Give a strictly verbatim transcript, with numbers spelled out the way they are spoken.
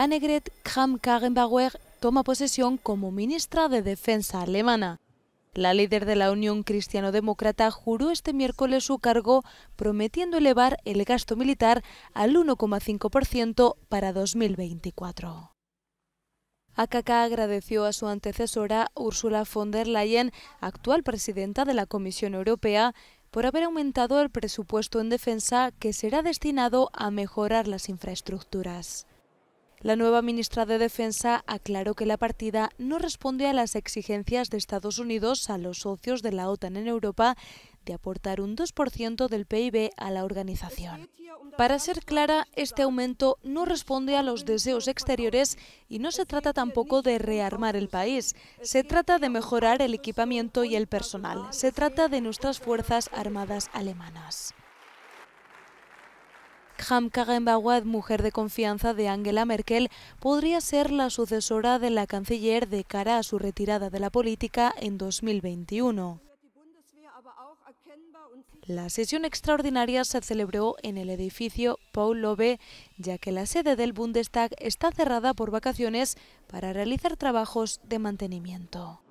Annegret Kramp-Karrenbauer toma posesión como ministra de Defensa alemana. La líder de la Unión Cristiano-Demócrata juró este miércoles su cargo, prometiendo elevar el gasto militar al uno coma cinco por ciento para dos mil veinticuatro. A K K agradeció a su antecesora, Ursula von der Leyen, actual presidenta de la Comisión Europea, por haber aumentado el presupuesto en defensa que será destinado a mejorar las infraestructuras. La nueva ministra de Defensa aclaró que la partida no responde a las exigencias de Estados Unidos a los socios de la OTAN en Europa de aportar un dos por ciento del P I B a la organización. Para ser clara, este aumento no responde a los deseos exteriores y no se trata tampoco de rearmar el país. Se trata de mejorar el equipamiento y el personal. Se trata de nuestras Fuerzas Armadas alemanas. Kramp-Karrenbauer, mujer de confianza de Angela Merkel, podría ser la sucesora de la canciller de cara a su retirada de la política en dos mil veintiuno. La sesión extraordinaria se celebró en el edificio Paul Löbe, ya que la sede del Bundestag está cerrada por vacaciones para realizar trabajos de mantenimiento.